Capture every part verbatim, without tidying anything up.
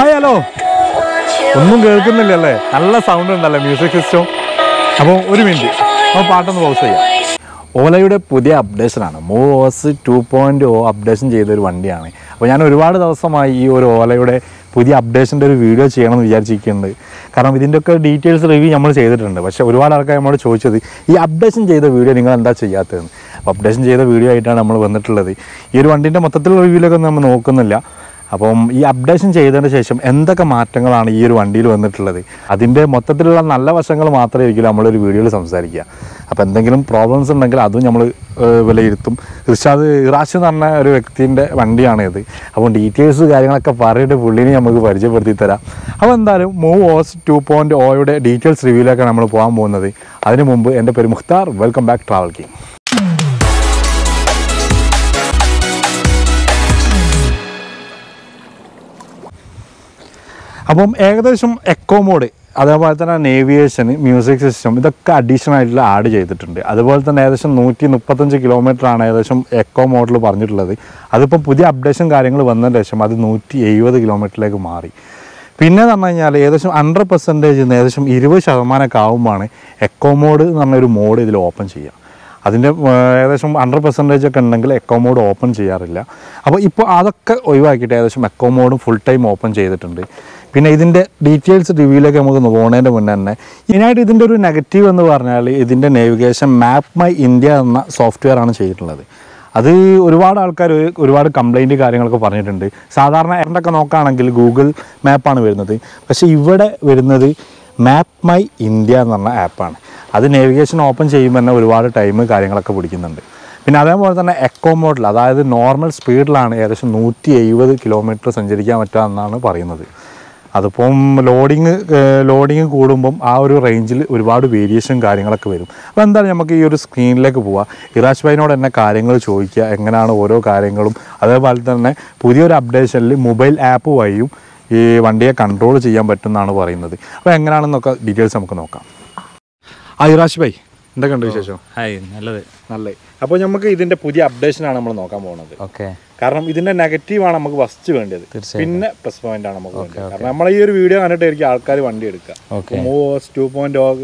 Hi, hello. All sound and all music system. Now, one minute. Now, part on the house here. Overlayude pudhiya updation aanu. two point oh updation cheyidu oru vandi aanu. Appo njan oru vaadu divasamayi ee oru overlayude pudhiya updation inde oru video cheyanam vicharichikkunnu. Karanam idindokke details review nammal cheyidirundu. Pakshe oru vaadu aalkar nammodu choichadu ee updation cheyida video ningal endha cheyyathennu. Appo updation cheyida video aitana nammal vannittulladu. Ee oru vandinte mottathilulla review lokku nammal nokkunnilla. Upon the updation, the session, and the Kamatangal and year one deal on the Tiladi. Adinde Motatil and Lava Sangal Matra, you video some Saria. Upon the problems and Nagadunam Velatum, Richard Russian and Rectin Vandiana. Upon details to Garana Capare, Pulina Mugavarja, Vertitara. Upon the Moos two point oh details reveal a Kanamapua Monadi. Adi Mumbai and the Perimukhtar. Welcome back, Travel King. Abom ekadesham echo mode, adapole thana aviation, music system, idokke additional aayittulla add cheyidittunde. Adapole thana ekadesham one thirty-five kilometers aanu ekadesham echo mode il paranjittulladu. Adippo pudiya updation karyangal vanna desham adu one seventy kilometers ilekku mari. Pinne nannaynal ekadesham one hundred percent ekadesham twenty percent okke avumbana echo mode enna oru mode idil open cheyyam. Adinte ekadesham one hundred percent okke undengil echo mode open cheyyarilla. Appo ippo adokke oyivakkite ekadesham echo mode full time open cheyidittunde. If you have details, you can see the negative navigation map my India software. That is a complaint. Google Map. But Map my India app. That is navigation open time. In other words, an echo mode, that is normal speed. one eighty kilometers. That's why loading loading range variation. Then screen like Bua, Irashvino and a caringal choica, Angana Oro caringalum, other Valtana, Pudio updation, mobile app, one day control Chiam Betanana or another. Angana details some Konoka. Irashvai, the country. Hi, hello. Apoyamaki is in the Pudia updation and okay. Because this is a negative one. It's a plus point. We have a video on this video. Okay. two point oh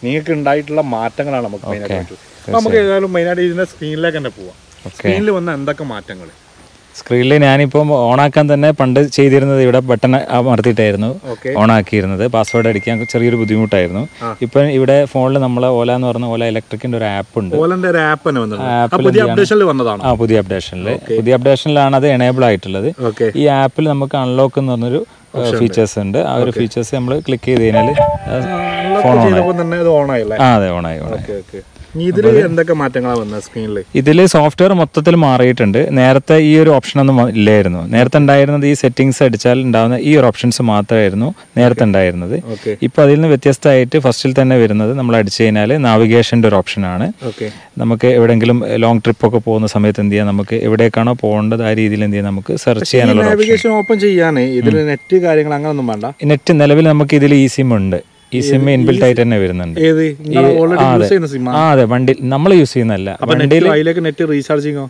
you can write a martin. Okay. We have a screen lag. Screen lag. Screen lag. I have features and our features click phone. Neither is the screen. This is software. This is the option. This is settings. This is the option. This is the first thing. This is the navigation option. We have a long trip. We have a search. Navigation open. This is the Easy main built item. Easy. Already use it. Ah, that one day. Nammal use it. Nalla. One day. I like net recharging.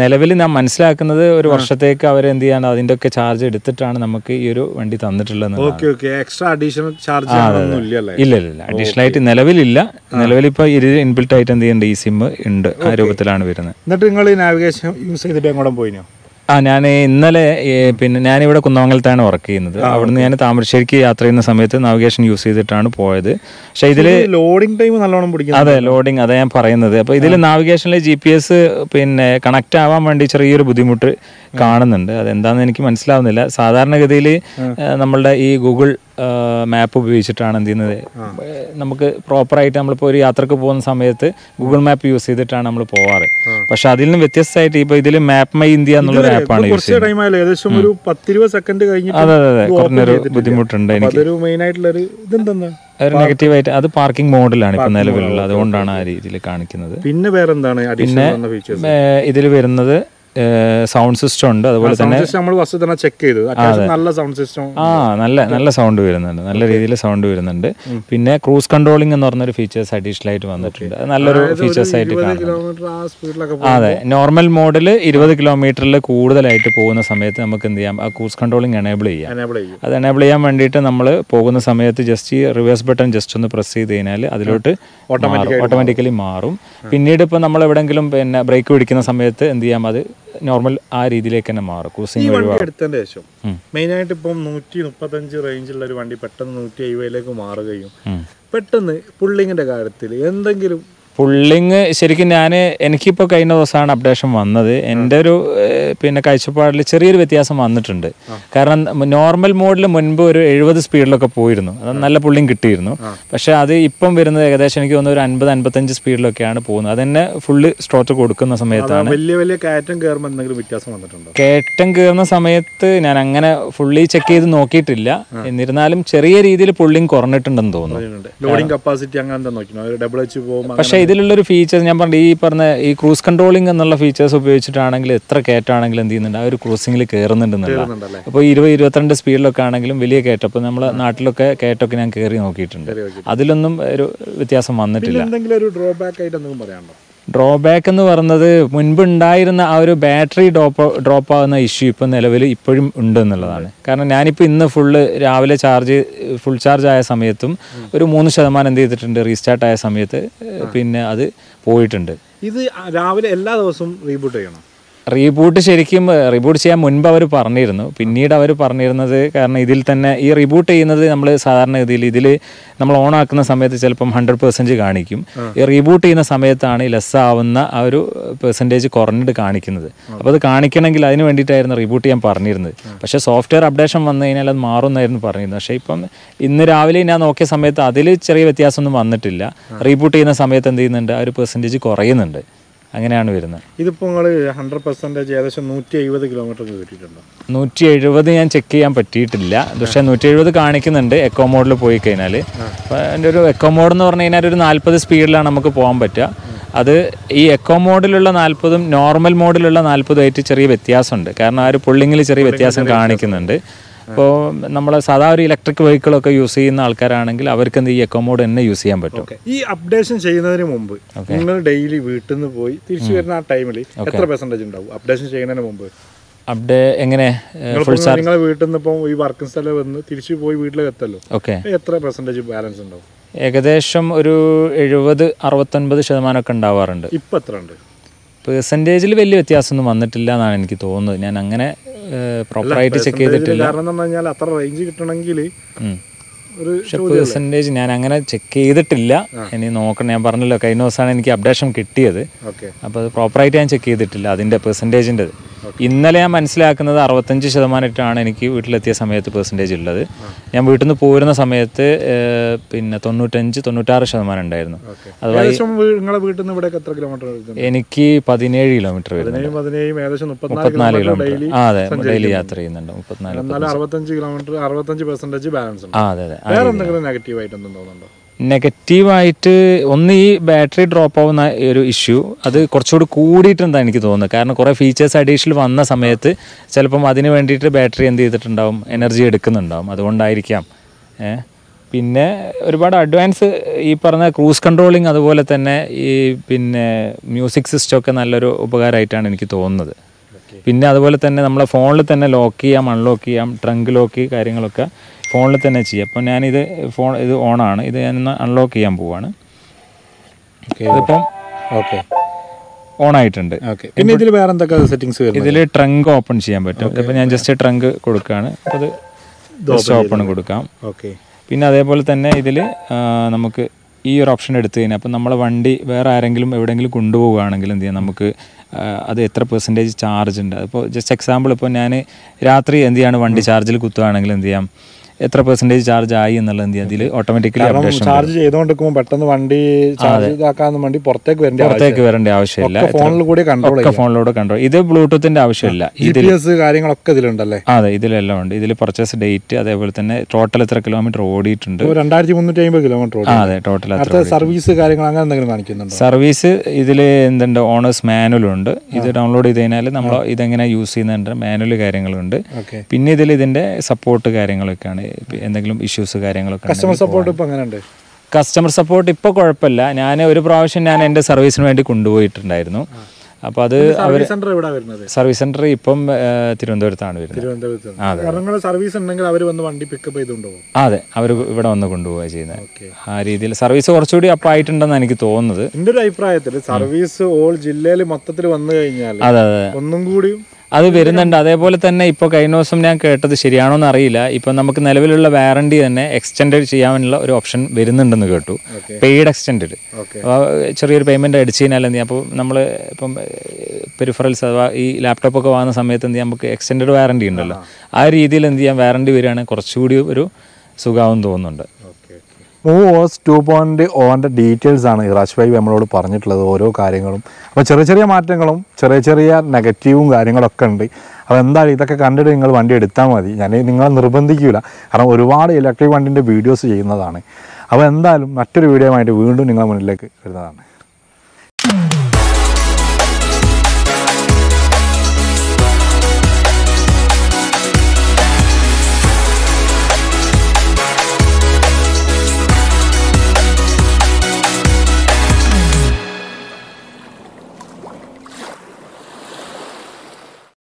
Nelleveli na manusla aknada oru varshate ka avarindi ana adindokke charge edutittaan namakku iru vandi thannittilla. Okay, okay. Extra additional charge onnu illalla. Illa illa. Additional item nelleveli illa. Nelleveli pa iru inbuilt item endu easy sim undu. Aa roopathilana varunne. Nettu ningal navigation use edittu engodam poyino. I was able to get a navigation used to navigation used to navigation. Loading time? Yes, loading. That's what I'm saying. Navigation G P S is connected to the G P S. Google Map Google Map use Map I have to time I have to do ten seconds. Negative item is parking mode. That's why I have to do it. What is the feature? This is sound system. Sound cruise controlling and features light features normal model twenty kilometers cruise controlling enable enable just reverse button just press automatically marum. Pinnid ipo nammal evidenkilum pinna brake pidikkunna samayathe endu cheyam adu normal aa reethilekena maaru cruising vadi eduthende shesham main aayittu ipo one thirty-five range ulla oru vandi pettannu one seventy ilekku maarugayum pettannu pulling inde karyathil endengilum pulling ശരിക്കും ഞാൻ എനിക്ക് ഇപ്പോ കഴിഞ്ഞ ദിവസമാണ് updation വന്നത് എൻ്റെ ഒരു പിന്നെ കാഴ്ചപ്പാടിൽ ചെറിയൊരു വ്യത്യാസം വന്നിട്ടുണ്ട് കാരണം നോർമൽ മോഡിൽ മുൻപ് ഒരു എഴുപത് സ്പീഡിലൊക്കെ പോയിരുന്നു നല്ല പുള്ളിങ് കിട്ടിയിരുന്നു പക്ഷേ അത് ഇപ്പം വരുന്നത് ഏകദേശം എനിക്ക് തോന്നുന്നു ഒരു അൻപത് അൻപത്തഞ്ച് സ്പീഡിലൊക്കെയാണ് പോകുന്നത് അതന്നെ ഫുൾ സ്ട്രോക്ക് കൊടുക്കുന്ന സമയത്താണ് വലിയ വലിയ കാറ്റം കേറുമ്പോൾ എന്തെങ്കിലും വ്യത്യാസം വന്നിട്ടുണ്ടോ കാറ്റം കേറുന്ന സമയത്ത് ഞാൻ അങ്ങനെ ഫുള്ളി ചെക്ക് ചെയ്ത് നോക്കിയിട്ടില്ല എന്നിരുന്നാലും ചെറിയ രീതിയിൽ പുള്ളിങ് കുറഞ്ഞിട്ടുണ്ടെന്ന് തോന്നുന്നു ലോഡിംഗ് കപ്പാസിറ്റി അങ്ങനെ എന്താ നോക്കിയോ ഒരു ഡബിൾ എച്ച് പോകുമ്പോൾ ഇതിലുള്ള ഫീച്ചേഴ്സ് ഞാൻ പറഞ്ഞു ഈ പറഞ്ഞ ഈ ക്രൂസ് കൺട്രോളിംഗ് എന്നുള്ള ഫീച്ചേഴ്സ് ഉപയോഗിച്ചിട്ടാണെങ്കിൽ എത്ര കയറ്റാണെങ്കിലും എന്ത് ചെയ്യുന്നുണ്ട് ആ ഒരു ക്രൂസിംഗിൽ കയറുന്നുണ്ടെന്നല്ല അപ്പോൾ ഇരുപത് ഇരുപത്തിരണ്ട് സ്പീഡിലൊക്കെ ആണെങ്കിലും വലിയ കയറ്റം അപ്പോൾ നമ്മുടെ നാട്ടിലൊക്കെ കയറ്റമൊക്കെ ഞാൻ കയറി നോക്കിയിട്ടുണ്ട് അതിലൊന്നും ഒരു വ്യത്യാസം വന്നിട്ടില്ല എന്തെങ്കിലും ഒരു ഡ്രോബാക്ക് ആയിട്ട് എന്തെങ്കിലും പറയാനുണ്ടോ ഡ്രോബാക്ക് എന്ന് പറഞ്ഞത് മുൻപുണ്ടായിരുന്ന ആ ഒരു ബാറ്ററി ഡ്രോപ്പ് ഡ്രോപ്പ് ആവുന്ന ഇഷ്യൂ ഇപ്പം നിലവിൽ ഇപ്പോഴും ഉണ്ട് എന്നുള്ളതാണ് കാരണം ഞാനിപ്പോൾ ഇന്ന് ഫുള്ള് രാവിലെ ചാർജ് ഫുൾ ചാർജ് ആയ സമയത്തും ഒരു മൂന്ന് ശതമാനം എന്ത് ചെയ്തിട്ടുണ്ട് റീസ്റ്റാർട്ട് ആയ സമയത്ത് പിന്നെ അത് പോയിട്ടുണ്ട് ഇത് രാവിലെ എല്ലാ ദിവസവും റീബൂട്ട് ചെയ്യണം റീബൂട്ട് ശരിക്കും റീബൂട്ട് ചെയ്യാൻ മുൻപ് അവർ പറഞ്ഞിരുന്നു പിന്നീട് അവർ പറഞ്ഞിരുന്നത് കാരണം ഇതിൽ തന്നെ ഈ റീബൂട്ട് ചെയ്യുന്നത് നമ്മൾ സാധാരണഗതിയിൽ ഇതിൽ നമ്മൾ ഓണാക്കുന്ന സമയത്ത് ചിലപ്പം ഹൺഡ്രഡ് പെർസെൻറ്റ് കാണിക്കും ഈ റീബൂട്ട് ചെയ്യുന്ന സമയത്താണ് ഈ ലെസ് ആവുന്ന ആ ഒരു പെർസെൻറ്റേജ് കുറഞ്ഞിട്ട് കാണിക്കുന്നത് അപ്പോൾ അത് കാണിക്കണമെങ്കിൽ അതിന് വേണ്ടിയിട്ടായിരുന്നു റീബൂട്ട് ചെയ്യാൻ പറഞ്ഞിരുന്നത് പക്ഷേ സോഫ്റ്റ്വെയർ അപ്ഡേഷൻ വന്നു കഴിഞ്ഞാൽ അത് മാറുമെന്നായിരുന്നു പറഞ്ഞിരുന്നത് പക്ഷേ ഇപ്പം ഇന്ന് രാവിലെ ഞാൻ നോക്കിയ സമയത്ത് അതിൽ ചെറിയ വ്യത്യാസമൊന്നും വന്നിട്ടില്ല റീബൂട്ട് ചെയ്യുന്ന സമയത്ത് എന്ത് ചെയ്യുന്നുണ്ട് ആ ഒരു പെർസെൻറ്റേജ് കുറയുന്നുണ്ട് അങ്ങനെയാണ് വരുന്നത് ഇതിപ്പോൾ നിങ്ങൾ ഹൺഡ്രഡ് പെർസെൻറ്റേജ് ഏകദേശം നൂറ്റി എഴുപത് കിലോമീറ്റർ കിട്ടിയിട്ടുണ്ടോ നൂറ്റി എഴുപത് ഞാൻ ചെക്ക് ചെയ്യാൻ പറ്റിയിട്ടില്ല പക്ഷേ നൂറ്റി എഴുപത് കാണിക്കുന്നുണ്ട് എക്കോ മോഡിൽ പോയി കഴിഞ്ഞാൽ അപ്പോൾ എൻ്റെ ഒരു എക്കോ മോഡ് എന്ന് പറഞ്ഞു കഴിഞ്ഞാൽ ഒരു നാൽപ്പത് സ്പീഡിലാണ് നമുക്ക് പോകാൻ പറ്റുക അത് ഈ എക്കോ മോഡിലുള്ള നാൽപ്പതും നോർമൽ മോഡിലുള്ള നാൽപ്പതും ആയിട്ട് ചെറിയ വ്യത്യാസമുണ്ട് കാരണം ആ ഒരു പുള്ളിങ്ങിൽ ചെറിയ വ്യത്യാസം കാണിക്കുന്നുണ്ട് അപ്പോൾ നമ്മൾ സാധാ ഒരു ഇലക്ട്രിക് വെഹിക്കിളൊക്കെ യൂസ് ചെയ്യുന്ന ആൾക്കാരാണെങ്കിൽ അവർക്ക് എന്ത് ഈ എക്കോ മോഡ് തന്നെ യൂസ് ചെയ്യാൻ പറ്റും ഈ അപ്ഡേഷൻ ചെയ്യുന്നതിന് മുമ്പ് നിങ്ങൾ ഡെയിലി വീട്ടിൽ നിന്ന് പോയി തിരിച്ചു വരുന്ന ആ ടൈമിൽ എത്ര പെർസെൻറ്റേജ് ഉണ്ടാവും അപ്ഡേഷൻ ചെയ്യുന്നതിന് മുമ്പ് അപ്ഡേ എങ്ങനെ നിങ്ങൾ വീട്ടിൽ നിന്ന് ഇപ്പോൾ ഈ വർക്കിംഗ് സ്ഥലം വന്ന് തിരിച്ചു പോയി വീട്ടിലെത്തല്ലോ ഓക്കെ എത്ര പെർസെൻറ്റേജ് ബാലൻസ് ഉണ്ടാവും ഏകദേശം ഒരു എഴുപത് അറുപത്തൊൻപത് ശതമാനമൊക്കെ ഉണ്ടാവാറുണ്ട് ഇപ്പം എത്ര ഉണ്ട് പെർസെൻറ്റേജിൽ വലിയ വ്യത്യാസമൊന്നും വന്നിട്ടില്ല എന്നാണ് എനിക്ക് തോന്നുന്നത് ഞാൻ അങ്ങനെ പ്രോപ്പറായിട്ട് ചെക്ക് ചെയ്തിട്ടില്ല കാരണം എന്ന് പറഞ്ഞാൽ അത്ര റേഞ്ച് കിട്ടണമെങ്കിൽ ഒരു പെർസെൻറ്റേജ് ഞാൻ അങ്ങനെ ചെക്ക് ചെയ്തിട്ടില്ല ഇനി നോക്കണം ഞാൻ പറഞ്ഞല്ലോ കഴിഞ്ഞ ദിവസമാണ് എനിക്ക് അപ്ഡേഷൻ കിട്ടിയത് അപ്പോൾ അത് പ്രോപ്പറായിട്ട് ഞാൻ ചെക്ക് ചെയ്തിട്ടില്ല അതിൻ്റെ പെർസെൻറ്റേജിൻ്റെ ഇന്നലെ ഞാൻ മനസ്സിലാക്കുന്നത് അറുപത്തഞ്ച് ശതമാനമായിട്ടാണ് എനിക്ക് വീട്ടിലെത്തിയ സമയത്ത് പെർസെൻറ്റേജ് ഉള്ളത് ഞാൻ വീട്ടിൽ നിന്ന് പോരുന്ന സമയത്ത് പിന്നെ തൊണ്ണൂറ്റഞ്ച് തൊണ്ണൂറ്റാറ് ശതമാനം ഉണ്ടായിരുന്നു അതായത് എനിക്ക് പതിനേഴ് കിലോമീറ്റർ മുപ്പത്തിനാല് കിലോമീറ്റർ അതെ ഡെയിലി യാത്ര ചെയ്യുന്നുണ്ട് മുപ്പത്തിനാല് നെഗറ്റീവായിട്ട് ഒന്ന് ഈ ബാറ്ററി ഡ്രോപ്പ് ആവുന്ന ഒരു ഇഷ്യൂ അത് കുറച്ചുകൂടി കൂടിയിട്ടുണ്ടെന്ന് എനിക്ക് തോന്നുന്നത് കാരണം കുറേ ഫീച്ചേഴ്സ് അഡീഷണൽ വന്ന സമയത്ത് ചിലപ്പം അതിന് വേണ്ടിയിട്ട് ബാറ്ററി എന്ത് ചെയ്തിട്ടുണ്ടാവും എനർജി എടുക്കുന്നുണ്ടാവും അതുകൊണ്ടായിരിക്കാം ഏഹ് പിന്നെ ഒരുപാട് അഡ്വാൻസ് ഈ പറഞ്ഞ ക്രൂസ് കൺട്രോളിങ് അതുപോലെ തന്നെ ഈ പിന്നെ മ്യൂസിക് സിസ്റ്റമൊക്കെ നല്ലൊരു ഉപകാരമായിട്ടാണ് എനിക്ക് തോന്നുന്നത് പിന്നെ അതുപോലെ തന്നെ നമ്മളെ ഫോണിൽ തന്നെ ലോക്ക് ചെയ്യാം അൺലോക്ക് ചെയ്യാം ട്രങ്ക് ലോക്ക് കാര്യങ്ങളൊക്കെ ഫോണിൽ തന്നെ ചെയ്യാം അപ്പോൾ ഞാനിത് ഫോൺ ഇത് ഓണാണ് ഇത് ഞാനൊന്ന് അൺലോക്ക് ചെയ്യാൻ പോവാണ് ഇതിപ്പം ഓക്കെ ഓണായിട്ടുണ്ട് പിന്നെ ഇതിൽ വേറെ എന്തൊക്കെ സെറ്റിംഗ്സ് ഇതിൽ ട്രങ്ക് ഓപ്പൺ ചെയ്യാൻ പറ്റും അപ്പോൾ ഞാൻ ജസ്റ്റ് ട്രങ്ക് കൊടുക്കുകയാണ് അപ്പോൾ അത് ജസ്റ്റ് ഓപ്പൺ കൊടുക്കാം ഓക്കെ പിന്നെ അതേപോലെ തന്നെ ഇതിൽ നമുക്ക് ഈ ഒരു ഓപ്ഷൻ എടുത്തു കഴിഞ്ഞാൽ അപ്പം നമ്മളെ വണ്ടി വേറെ ആരെങ്കിലും എവിടെയെങ്കിലും കൊണ്ടുപോവുകയാണെങ്കിൽ എന്ത് ചെയ്യാം നമുക്ക് അത് എത്ര പെർസെൻറ്റേജ് ചാർജ് ഉണ്ട് അപ്പോൾ ജസ്റ്റ് എക്സാമ്പിൾ ഇപ്പോൾ ഞാൻ രാത്രി എന്ത് ചെയ്യാണ് വണ്ടി ചാർജിൽ കുത്തുകയാണെങ്കിൽ എന്ത് ചെയ്യാം എത്ര പെർസെന്റേജ് ചാർജ് ആയി എന്നുള്ള അതിൽ ഓട്ടോമാറ്റിക്കലി അപ്ഡേഷൻ ചാർജ് ചെയ്തുകൊണ്ടിരിക്കുമ്പോൾ പെട്ടെന്ന് വണ്ടി ചാർജ് ഇതാക്കാനും വേണ്ടി പുറത്തേക്ക് വരേണ്ട പുറത്തേക്ക് വരേണ്ട ആവശ്യമില്ല. ഫോണിൽ കൂടി കൺട്രോൾ ചെയ്യാം. ഫോണിലൂടെ കൺട്രോൾ. ഇത് ബ്ലൂടൂത്തിന്റെ ആവശ്യമില്ല. ജിപിഎസ് കാര്യങ്ങളൊക്കെ ഇതിലുണ്ടല്ലേ? അതെ, ഇതിലെല്ലാം ഉണ്ട്. ഇതിൽ പർച്ചേസ് ഡേറ്റ് അതേപോലെ തന്നെ ടോട്ടൽ എത്ര കിലോമീറ്റർ ഓടിയിട്ടുണ്ട്, രണ്ടായിരത്തി മുന്നൂറ്റി അമ്പത് കിലോമീറ്റർ ഓടി. അതെ, ടോട്ടൽ എത്ര. സർവീസ് കാര്യങ്ങൾ അങ്ങനെ എന്തെങ്കിലും കാണിക്കുന്നുണ്ടോ? സർവീസ് ഇതിൽ എന്തുണ്ട്, ഓണേഴ്സ് മാനുവൽ ഉണ്ട്. ഇത് ഡൗൺലോഡ് ചെയ്ത് കഴിഞ്ഞാൽ നമ്മൾ ഇതെങ്ങനെ യൂസ് ചെയ്യുന്നുണ്ട് മാനുവൽ കാര്യങ്ങളുണ്ട്. പിന്നെ ഇതിൽ ഇതിന്റെ സപ്പോർട്ട് കാര്യങ്ങളൊക്കെയാണ്, എന്തെങ്കിലും ഇഷ്യൂസ് കാര്യങ്ങളൊക്കെ. കസ്റ്റമർ സപ്പോർട്ട് ഇപ്പോൾ എങ്ങനെ ഉണ്ട്? കസ്റ്റമർ സപ്പോർട്ട് ഇപ്പോൾ കുഴപ്പമില്ല. ഞാൻ ഒരു പ്രാവശ്യം ഞാൻ എൻ്റെ സർവീസിന് വേണ്ടി കൊണ്ടുപോയിട്ടുണ്ടായിരുന്നു. അപ്പോൾ അത് സർവീസ് സെന്റർ ഇപ്പം തിരുവനന്തപുരത്താണ് വരുന്നത്. സർവീസ് ഉണ്ടെങ്കിൽ അവർ വന്ന് വണ്ടി പിക്കപ്പ് ചെയ്ത് കൊണ്ടുപോകും. അതെ, അവർ ഇവിടെ വന്ന് കൊണ്ടുപോവുക ചെയ്യുന്നത്. ആ രീതിയിൽ സർവീസ് കുറച്ചുകൂടി അപ്പം ആയിട്ടുണ്ടെന്ന് എനിക്ക് തോന്നുന്നത്. എൻ്റെ ഒരു അഭിപ്രായത്തിൽ സർവീസ് ഓൾ ജില്ലയിൽ മൊത്തത്തിൽ വന്നു കഴിഞ്ഞാൽ അതെ അതെ ഒന്നും കൂടിയും അത് വരുന്നുണ്ട്. അതേപോലെ തന്നെ ഇപ്പോൾ കഴിഞ്ഞ ദിവസം ഞാൻ കേട്ടത് ശരിയാണോ എന്നറിയില്ല, ഇപ്പം നമുക്ക് നിലവിലുള്ള വാറണ്ടി തന്നെ എക്സ്റ്റെൻഡ് ചെയ്യാനുള്ള ഒരു ഓപ്ഷൻ വരുന്നുണ്ടെന്ന് കേട്ടു, പെയ്ഡ് എക്സ്റ്റെൻഡ്. അപ്പോൾ ചെറിയൊരു പേയ്മെൻറ്റ് അടിച്ചു കഴിഞ്ഞാൽ എന്ത് ചെയ്യാം, അപ്പോൾ നമ്മൾ ഇപ്പം പെരിഫറൽസ് അഥവാ ഈ ലാപ്ടോപ്പൊക്കെ വാങ്ങുന്ന സമയത്ത് എന്ത് ചെയ്യാം, നമുക്ക് എക്സ്റ്റെൻഡ് വാറണ്ടി ഉണ്ടല്ലോ, ആ രീതിയിൽ എന്ത് ചെയ്യാം, വാറണ്ടി വരികയാണെങ്കിൽ കുറച്ചുകൂടി ഒരു സുഖമാവും തോന്നുന്നുണ്ട്. Move O S two point ഓന്റെ ഡീറ്റെയിൽസ് ആണ് ഇറാജ് ഭായി നമ്മളോട് പറഞ്ഞിട്ടുള്ളത്, ഓരോ കാര്യങ്ങളും. അപ്പോൾ ചെറിയ ചെറിയ മാറ്റങ്ങളും ചെറിയ ചെറിയ നെഗറ്റീവും കാര്യങ്ങളൊക്കെ ഉണ്ട്. അപ്പോൾ എന്തായാലും ഇതൊക്കെ കണ്ടിട്ട് നിങ്ങൾ വണ്ടി എടുത്താൽ മതി. ഞാൻ നിങ്ങളെ നിർബന്ധിക്കില്ല, കാരണം ഒരുപാട് ഇലക്ട്രിക് വണ്ടിൻ്റെ വീഡിയോസ് ചെയ്യുന്നതാണ്. അപ്പോൾ എന്തായാലും മറ്റൊരു വീഡിയോ ആയിട്ട് വീണ്ടും നിങ്ങളുടെ മുന്നിലേക്ക് വരുന്നതാണ്.